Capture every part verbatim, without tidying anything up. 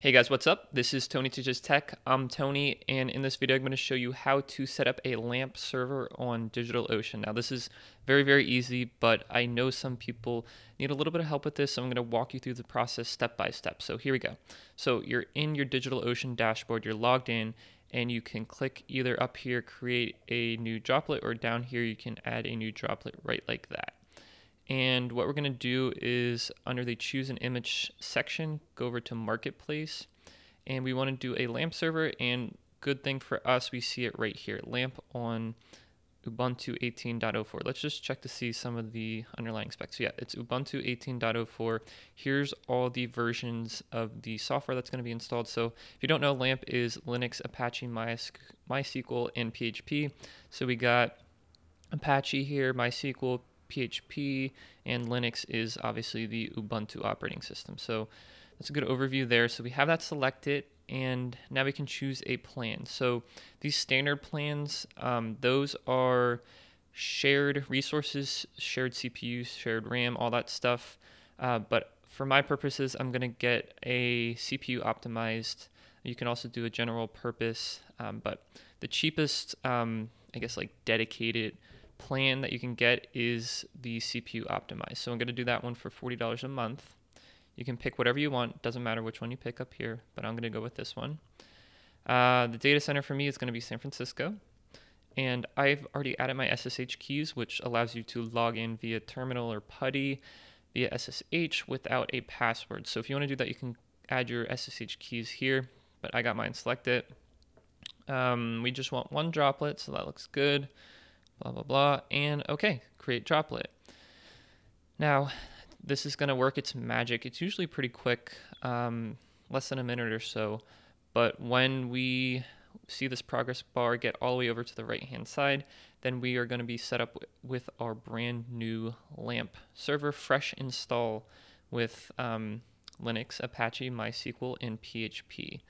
Hey guys, what's up? This is Tony Teaches Tech. I'm Tony, and in this video I'm going to show you how to set up a LAMP server on DigitalOcean. Now this is very, very easy, but I know some people need a little bit of help with this, so I'm going to walk you through the process step by step. So here we go. So you're in your DigitalOcean dashboard, you're logged in, and you can click either up here, create a new droplet, or down here you can add a new droplet right like that. And what we're going to do is under the choose an image section, go over to marketplace, and we want to do a LAMP server. And good thing for us, we see it right here, LAMP on Ubuntu eighteen point oh four. Let's just check to see some of the underlying specs. So yeah, it's Ubuntu eighteen point oh four. Here's all the versions of the software that's going to be installed. So if you don't know, LAMP is Linux, Apache, MySQL, and P H P. So we got Apache here, MySQL, P H P, and Linux is obviously the Ubuntu operating system. So that's a good overview there. So we have that selected, and now we can choose a plan. So these standard plans, um, those are shared resources, shared C P U, shared RAM, all that stuff. Uh, but for my purposes, I'm going to get a C P U optimized. You can also do a general purpose, um, but the cheapest, um, I guess, like dedicated plan that you can get is the C P U optimized. So I'm going to do that one for forty dollars a month. You can pick whatever you want. Doesn't matter which one you pick up here, but I'm going to go with this one. Uh, the data center for me is going to be San Francisco. And I've already added my S S H keys, which allows you to log in via terminal or PuTTY via S S H without a password. So if you want to do that, you can add your S S H keys here, but I got mine selected. Um, we just want one droplet, so that looks good. Blah, blah, blah, and okay, create droplet. Now, this is gonna work its magic. It's usually pretty quick, um, less than a minute or so, but when we see this progress bar get all the way over to the right-hand side, then we are gonna be set up with our brand new LAMP server, fresh install with um, Linux, Apache, MySQL, and P H P.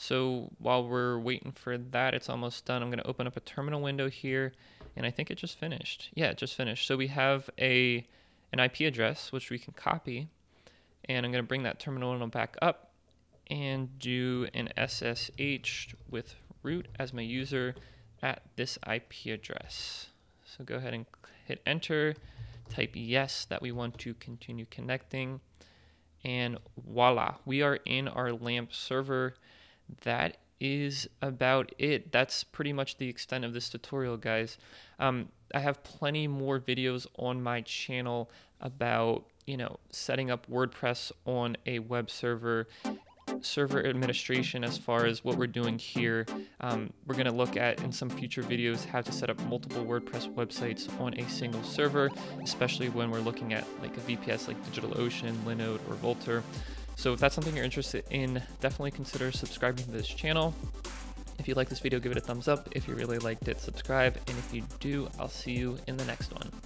So while we're waiting for that, it's almost done. I'm gonna open up a terminal window here, and I think it just finished. Yeah, it just finished. So we have a an I P address, which we can copy, and I'm gonna bring that terminal window back up and do an S S H with root as my user at this I P address. So go ahead and hit enter, type yes that we want to continue connecting, and voila, we are in our LAMP server. That is about it. That's pretty much the extent of this tutorial, guys. Um, I have plenty more videos on my channel about, you know, setting up WordPress on a web server, server administration as far as what we're doing here. Um, we're going to look at in some future videos how to set up multiple WordPress websites on a single server, especially when we're looking at like a V P S like DigitalOcean, Linode, or Vultr. So if that's something you're interested in, definitely consider subscribing to this channel. If you like this video, give it a thumbs up. If you really liked it, subscribe. And if you do, I'll see you in the next one.